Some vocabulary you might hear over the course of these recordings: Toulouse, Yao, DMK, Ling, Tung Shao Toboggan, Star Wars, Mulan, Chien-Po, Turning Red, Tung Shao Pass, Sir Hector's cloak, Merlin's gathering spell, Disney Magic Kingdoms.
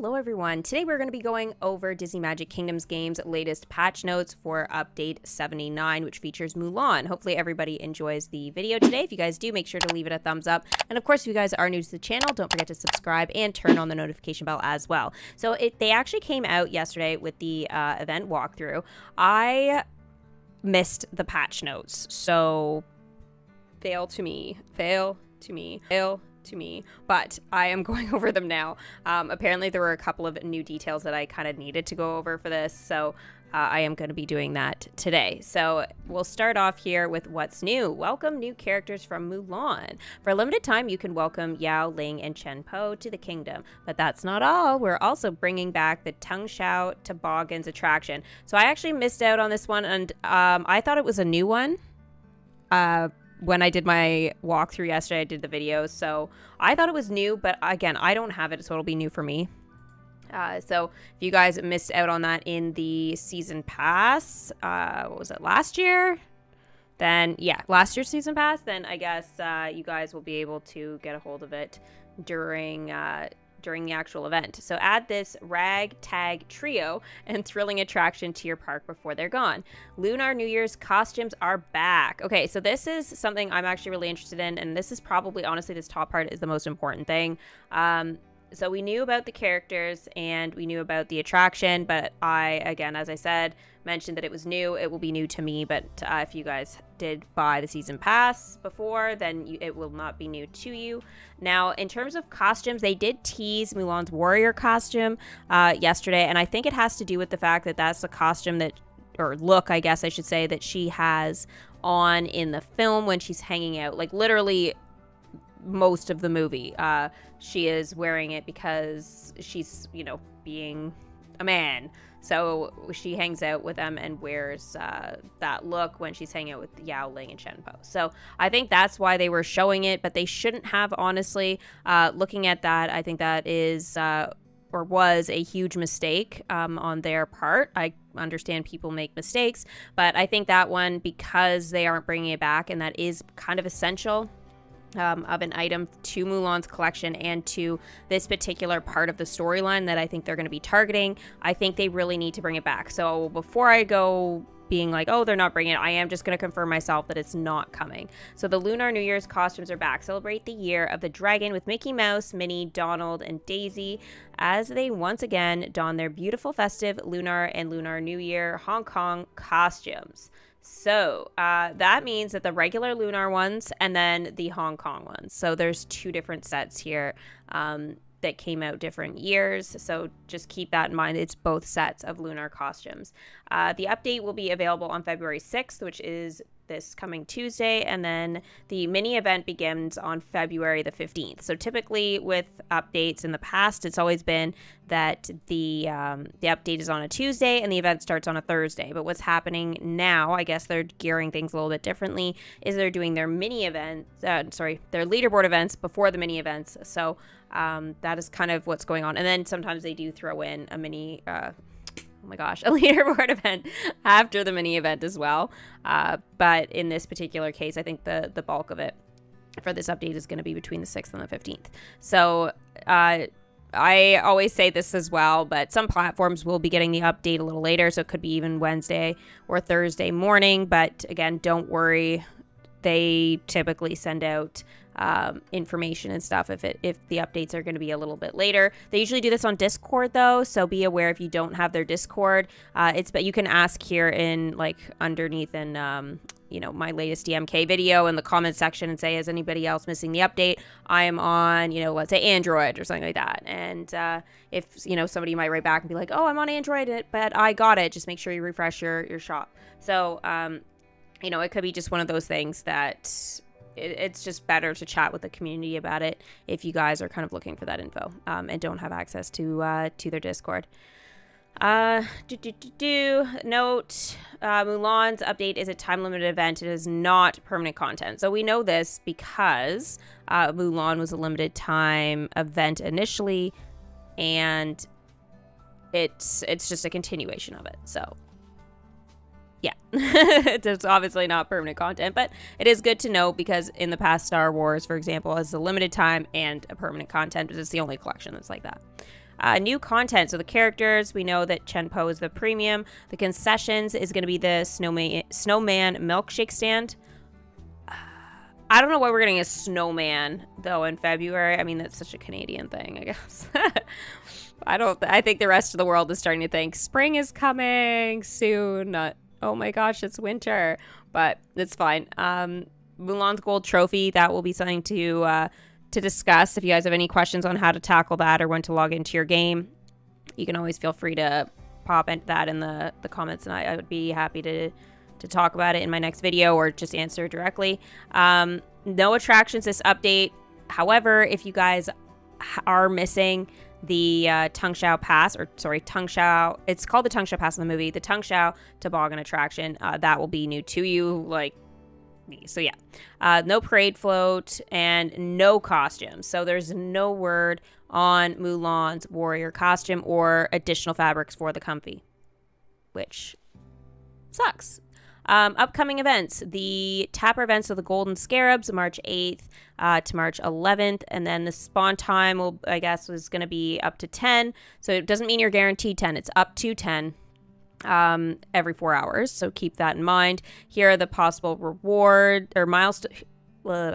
Hello everyone, today we're going to be going over Disney Magic Kingdoms game's latest patch notes for update 79, which features Mulan. Hopefully everybody enjoys the video today. If you guys do, make sure to leave it a thumbs up. And of course, if you guys are new to the channel, don't forget to subscribe and turn on the notification bell as well. So they actually came out yesterday with the event walkthrough. I missed the patch notes, so fail to me, fail to me, fail to me, but I am going over them now. Apparently there were a couple of new details that I kind of needed to go over for this, so I am going to be doing that today. So we'll start off here with what's new. Welcome new characters from Mulan. For a limited time, you can welcome Yao, Ling, and Chien-Po to the kingdom. But that's not all. We're also bringing back the Tung Shao Toboggan's attraction. So I actually missed out on this one, and I thought it was a new one. When I did my walkthrough yesterday, I did the video, so I thought it was new, but again, I don't have it, so it'll be new for me. So if you guys missed out on that in the season pass, what was it, last year? Then, yeah, last year's season pass, then I guess you guys will be able to get a hold of it during the actual event. So add this ragtag trio and thrilling attraction to your park before they're gone. Lunar New Year's costumes are back. Okay, so this is something I'm actually really interested in, and this is probably, honestly, this top part is the most important thing. So we knew about the characters and we knew about the attraction, but I, again, as I said, mentioned that it was new. It will be new to me, but if you guys did buy the season pass before, then it will not be new to you. Now, in terms of costumes, they did tease Mulan's warrior costume yesterday, and I think it has to do with the fact that that's the costume that, or look, I guess I should say, that she has on in the film when she's hanging out, like literally most of the movie. She is wearing it because she's, you know, being a man, so she hangs out with them and wears that look when she's hanging out with Yao, Ling, and Chien-Po. So I think that's why they were showing it, but they shouldn't have, honestly. Looking at that, I think that is or was a huge mistake on their part. I understand people make mistakes, but I think that one, because they aren't bringing it back, and that is kind of essential of an item to Mulan's collection and to this particular part of the storyline that I think they're going to be targeting, I think they really need to bring it back. So before I go being like, oh, they're not bringing it, I am just going to confirm myself that it's not coming. So the Lunar New Year's costumes are back. Celebrate the year of the dragon with Mickey Mouse, Minnie, Donald, and Daisy as they once again don their beautiful festive Lunar and Lunar New Year Hong Kong costumes. So that means that the regular Lunar ones and then the Hong Kong ones. So there's two different sets here that came out different years. So just keep that in mind. It's both sets of Lunar costumes. The update will be available on February 6th, which is this coming Tuesday, and then the mini event begins on February the 15th. So typically with updates in the past, it's always been that the update is on a Tuesday and the event starts on a Thursday. But what's happening now, I guess they're gearing things a little bit differently, is they're doing their mini events, sorry, their leaderboard events before the mini events. So that is kind of what's going on. And then sometimes they do throw in a mini, oh my gosh, a leaderboard event after the mini event as well. But in this particular case, I think the bulk of it for this update is going to be between the 6th and the 15th. So I always say this as well, but some platforms will be getting the update a little later. So it could be even Wednesday or Thursday morning. But again, don't worry. They typically send out information and stuff if the updates are going to be a little bit later. They usually do this on Discord though, so be aware if you don't have their Discord. But you can ask here in like underneath in you know, my latest DMK video in the comment section and say, is anybody else missing the update? I am on, you know, let's say Android or something like that. And if, you know, somebody might write back and be like, oh, I'm on Android, but I got it. Just make sure you refresh your shop. So you know, it could be just one of those things that it's just better to chat with the community about it if you guys are kind of looking for that info and don't have access to their Discord. Note, Mulan's update is a time-limited event. It is not permanent content. So we know this because Mulan was a limited time event initially, and it's just a continuation of it. So yeah, it's obviously not permanent content, but it is good to know, because in the past, Star Wars, for example, is a limited time and a permanent content, but it's the only collection that's like that. New content, so the characters, we know that Chien-Po is the premium. The concessions is going to be the snowman milkshake stand. I don't know why we're getting a snowman, though, in February. I mean, that's such a Canadian thing, I guess. I think the rest of the world is starting to think spring is coming soon. Not, oh my gosh, it's winter. But it's fine. Mulan's gold trophy, that will be something to discuss. If you guys have any questions on how to tackle that or when to log into your game, you can always feel free to pop that in the comments, and I would be happy to talk about it in my next video or just answer directly. No attractions this update. However, if you guys are missing the Tung Shao Pass, or sorry, Tung Shao, it's called the Tung Shao Pass in the movie, the Tung Shao Toboggan attraction, that will be new to you, like me. So yeah, no parade float and no costumes. So there's no word on Mulan's warrior costume or additional fabrics for the comfy, which sucks. Upcoming events, the Tapper events, so the Golden Scarabs, March 8th to March 11th. And then the spawn time, will, I guess, was going to be up to 10. So it doesn't mean you're guaranteed 10. It's up to 10 every 4 hours. So keep that in mind. Here are the possible reward or milestone.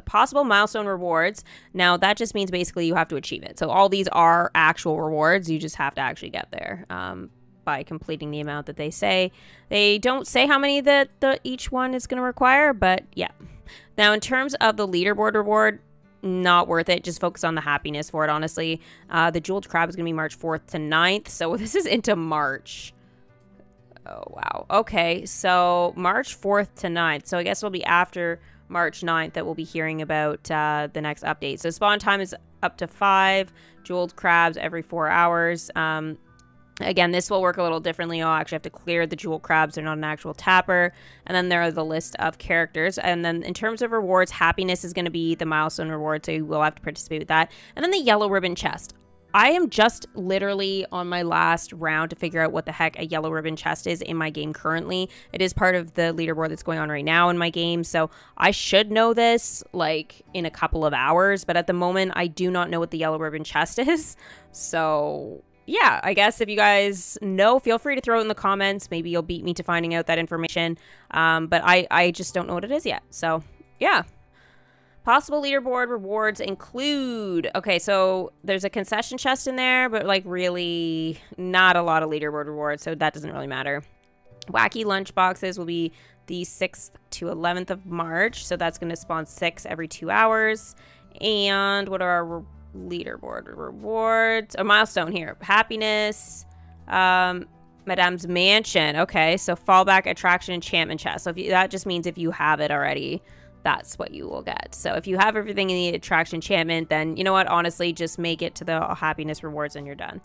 Possible milestone rewards. Now that just means basically you have to achieve it. So all these are actual rewards. You just have to actually get there. By completing the amount that they say. They don't say how many that each one is going to require, but yeah. Now in terms of the leaderboard reward, not worth it. Just focus on the happiness for it, honestly. The Jeweled Crab is going to be March 4th to 9th, so this is into March. Oh, wow. Okay, so March 4th to 9th. So I guess it'll be after March 9th that we'll be hearing about the next update. So spawn time is up to 5. Jeweled Crabs every 4 hours. Again, this will work a little differently. I'll actually have to clear the Jewel Crabs. They're not an actual tapper. And then there are the list of characters. And then in terms of rewards, happiness is going to be the milestone reward, so you will have to participate with that. And then the yellow ribbon chest. I am just literally on my last round to figure out what the heck a yellow ribbon chest is in my game currently. It is part of the leaderboard that's going on right now in my game, so I should know this, like, in a couple of hours. But at the moment, I do not know what the yellow ribbon chest is, so... yeah, I guess if you guys know, feel free to throw it in the comments. Maybe you'll beat me to finding out that information. But I just don't know what it is yet. So, yeah. Possible leaderboard rewards include... okay, so there's a concession chest in there, but, like, really not a lot of leaderboard rewards, so that doesn't really matter. Wacky lunch boxes will be the 6th to 11th of March, so that's going to spawn 6 every 2 hours. And what are our rewards? Leaderboard rewards, a milestone here, happiness, Madame's mansion. Okay, so fallback attraction enchantment chest. So if you, that just means if you have it already, that's what you will get. So if you have everything in the attraction enchantment, then you know what, honestly, just make it to the happiness rewards and you're done.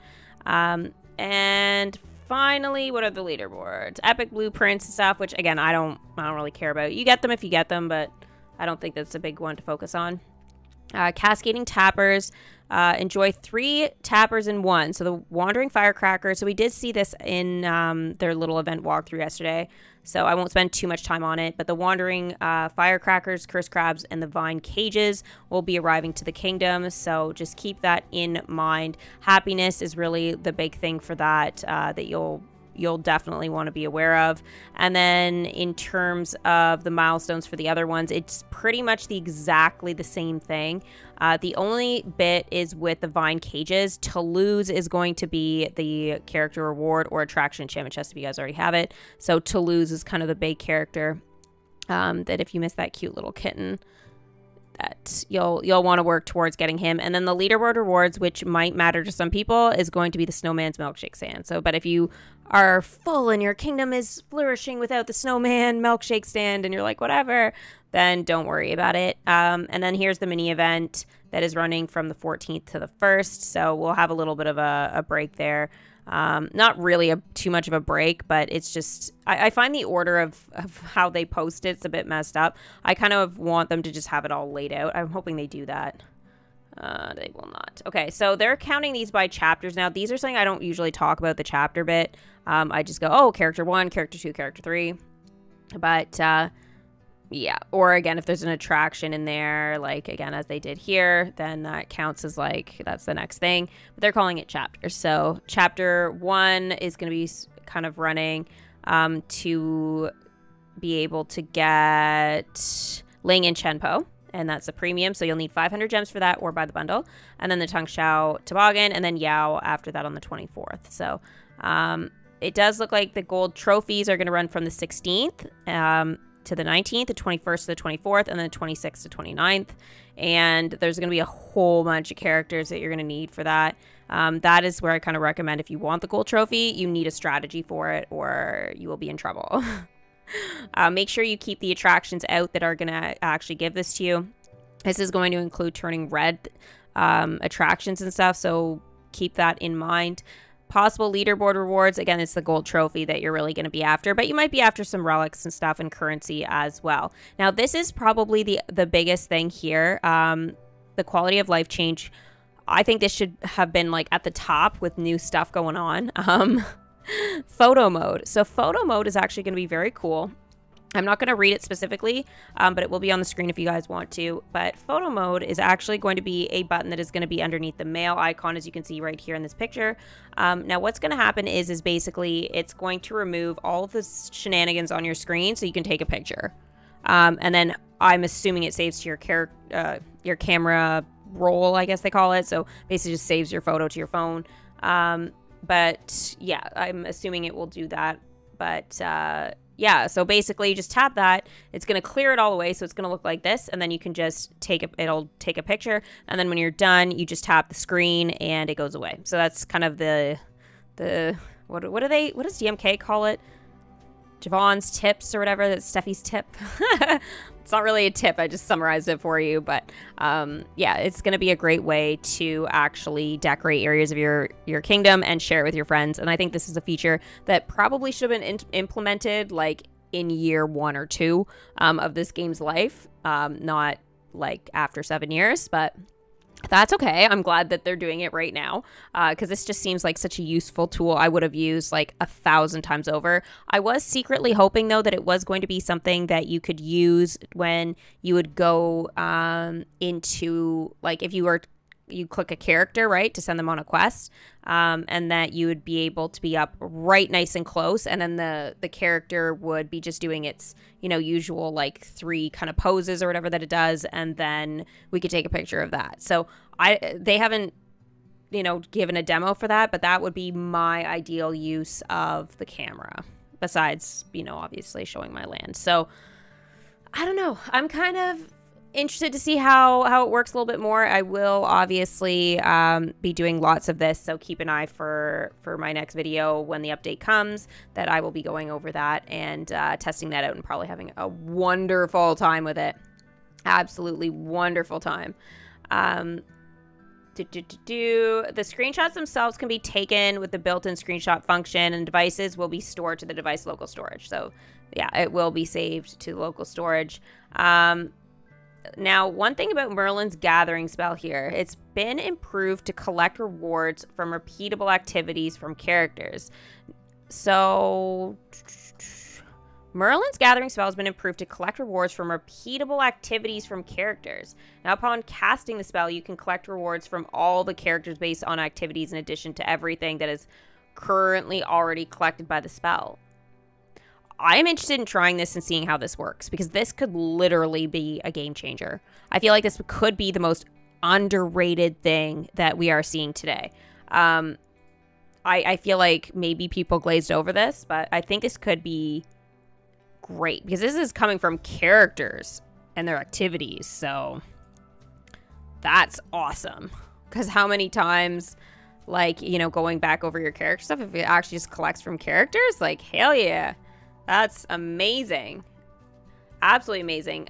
And finally, what are the leaderboards? Epic blueprints and stuff, which again, I don't really care about. You get them if you get them, but I don't think that's a big one to focus on. Cascading tappers, enjoy 3 tappers in one. So the wandering firecracker, so we did see this in their little event walkthrough yesterday, so I won't spend too much time on it, but the wandering firecrackers, cursed crabs, and the vine cages will be arriving to the kingdom, so just keep that in mind. Happiness is really the big thing for that, that you'll definitely want to be aware of. And then in terms of the milestones for the other ones, it's pretty much exactly the same thing. The only bit is with the vine cages. Toulouse is going to be the character reward or attraction enchantment chest if you guys already have it. So Toulouse is kind of the big character that if you miss that cute little kitten, that you'll want to work towards getting him. And then the leaderboard rewards, which might matter to some people, is going to be the snowman's milkshake stand. So, but if you are full and your kingdom is flourishing without the snowman milkshake stand and you're like, whatever, then don't worry about it. And then here's the mini event that is running from the 14th to the 1st. So we'll have a little bit of a break there. Not really too much of a break, but it's just, I find the order of how they post it's a bit messed up. I kind of want them to just have it all laid out. I'm hoping they do that. They will not. Okay, so they're counting these by chapters now. These are something I don't usually talk about, the chapter bit. I just go, oh, character 1, character 2, character 3. But Yeah, or again, if there's an attraction in there, like, again, as they did here, then that counts as, like, that's the next thing. But they're calling it chapter. So chapter 1 is going to be kind of running to be able to get Ling and Chien-Po, and that's a premium. So you'll need 500 gems for that or buy the bundle. And then the Tung Shao Toboggan, and then Yao after that on the 24th. So it does look like the gold trophies are going to run from the 16th. To the 19th, the 21st to the 24th, and then the 26th to 29th. And there's going to be a whole bunch of characters that you're going to need for that. That is where I kind of recommend, if you want the gold trophy, you need a strategy for it or you will be in trouble. Make sure you keep the attractions out that are going to actually give this to you. This is going to include Turning Red attractions and stuff, so keep that in mind. Possible leaderboard rewards, again, it's the gold trophy that you're really going to be after, but you might be after some relics and stuff and currency as well. Now, this is probably the biggest thing here. The quality of life change, I think this should have been like at the top with new stuff going on. Photo mode. So photo mode is actually going to be very cool. I'm not going to read it specifically, but it will be on the screen if you guys want to. But photo mode is actually going to be a button that is going to be underneath the mail icon, as you can see right here in this picture. Now, what's going to happen is basically it's going to remove all of the shenanigans on your screen so you can take a picture. And then I'm assuming it saves to your camera roll, I guess they call it. So basically just saves your photo to your phone. But yeah, I'm assuming it will do that. But... yeah, so basically you just tap that. It's going to clear it all away, so it's going to look like this, and then you can just it'll take a picture, and then when you're done, you just tap the screen and it goes away. So that's kind of the what does DMK call it? Javon's tips or whatever. That's Steffi's tip. It's not really a tip. I just summarized it for you, but yeah, it's going to be a great way to actually decorate areas of your kingdom and share it with your friends. And I think this is a feature that probably should have been implemented like in year 1 or 2 of this game's life, not like after 7 years, but that's okay. I'm glad that they're doing it right now, because this just seems like such a useful tool I would have used like 1,000 times over. I was secretly hoping, though, that it was going to be something that you could use when you would go into, like, if you were... you click a character, right, to send them on a quest, and that you would be able to be up right nice and close, and then the character would be just doing its, you know, usual like 3 kind of poses or whatever that it does, and then we could take a picture of that. So they haven't, you know, given a demo for that, but that would be my ideal use of the camera, besides, you know, obviously showing my land. So I don't know, I'm kind of interested to see how it works a little bit more. I will obviously be doing lots of this, so keep an eye for my next video when the update comes, that I will be going over that and testing that out and probably having a wonderful time with it. Absolutely wonderful time. The screenshots themselves can be taken with the built-in screenshot function, and devices will be stored to the device local storage. So yeah, it will be saved to local storage. Now, one thing about Merlin's gathering spell here, it's been improved to collect rewards from repeatable activities from characters. So, Merlin's gathering spell has been improved to collect rewards from repeatable activities from characters. Now, upon casting the spell, you can collect rewards from all the characters based on activities, in addition to everything that is currently already collected by the spell. I'm interested in trying this and seeing how this works, because this could literally be a game changer. I feel like this could be the most underrated thing that we are seeing today. I feel like maybe people glazed over this, but I think this could be great, because this is coming from characters and their activities. So that's awesome, because how many times... like, you know, going back over your character stuff, if it actually just collects from characters, like, hell yeah. That's amazing. Absolutely amazing.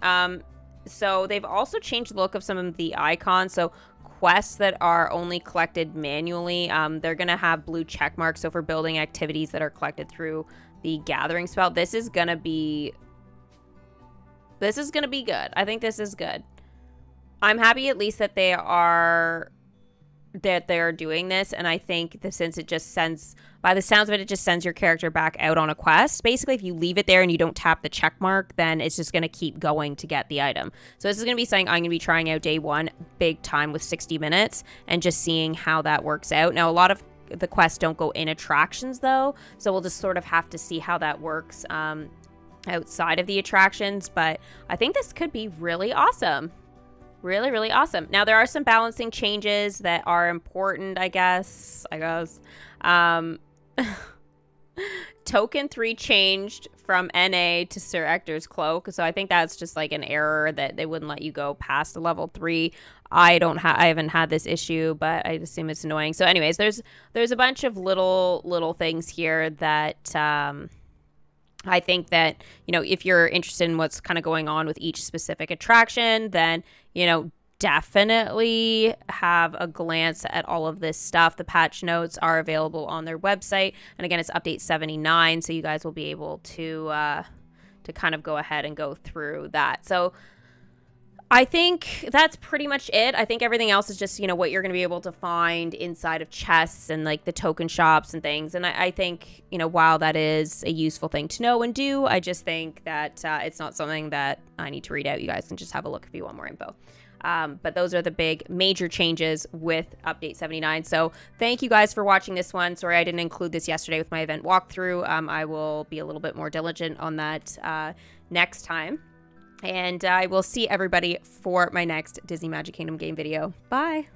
So they've also changed the look of some of the icons. So quests that are only collected manually, they're going to have blue check marks. So for building activities that are collected through the gathering spell, this is going to be good. I think this is good. I'm happy at least that they are that they're doing this, and I think that since it just sends, by the sounds of it, it just sends your character back out on a quest. Basically, if you leave it there and you don't tap the check mark, then it's just going to keep going to get the item. So this is going to be something I'm going to be trying out day one big time with 60 minutes and just seeing how that works out. Now, a lot of the quests don't go in attractions, though, so we'll just sort of have to see how that works outside of the attractions, but I think this could be really awesome. Really, really awesome. Now, there are some balancing changes that are important, I guess. Token 3 changed from NA to Sir Hector's cloak. So I think that's just like an error that they wouldn't let you go past the level 3. I haven't had this issue, but I assume it's annoying. So anyways, there's a bunch of little things here that I think that, you know, if you're interested in what's kind of going on with each specific attraction, then, you know, definitely have a glance at all of this stuff. The patch notes are available on their website. And again, it's update 79. So you guys will be able to kind of go ahead and go through that. So I think that's pretty much it. I think everything else is just, you know, what you're going to be able to find inside of chests and like the token shops and things. And I think, you know, while that is a useful thing to know and do, I just think that it's not something that I need to read out. You guys can just have a look if you want more info. But those are the big major changes with update 79. So thank you guys for watching this one. Sorry I didn't include this yesterday with my event walkthrough. I will be a little bit more diligent on that next time. And I will see everybody for my next Disney Magic Kingdom game video. Bye!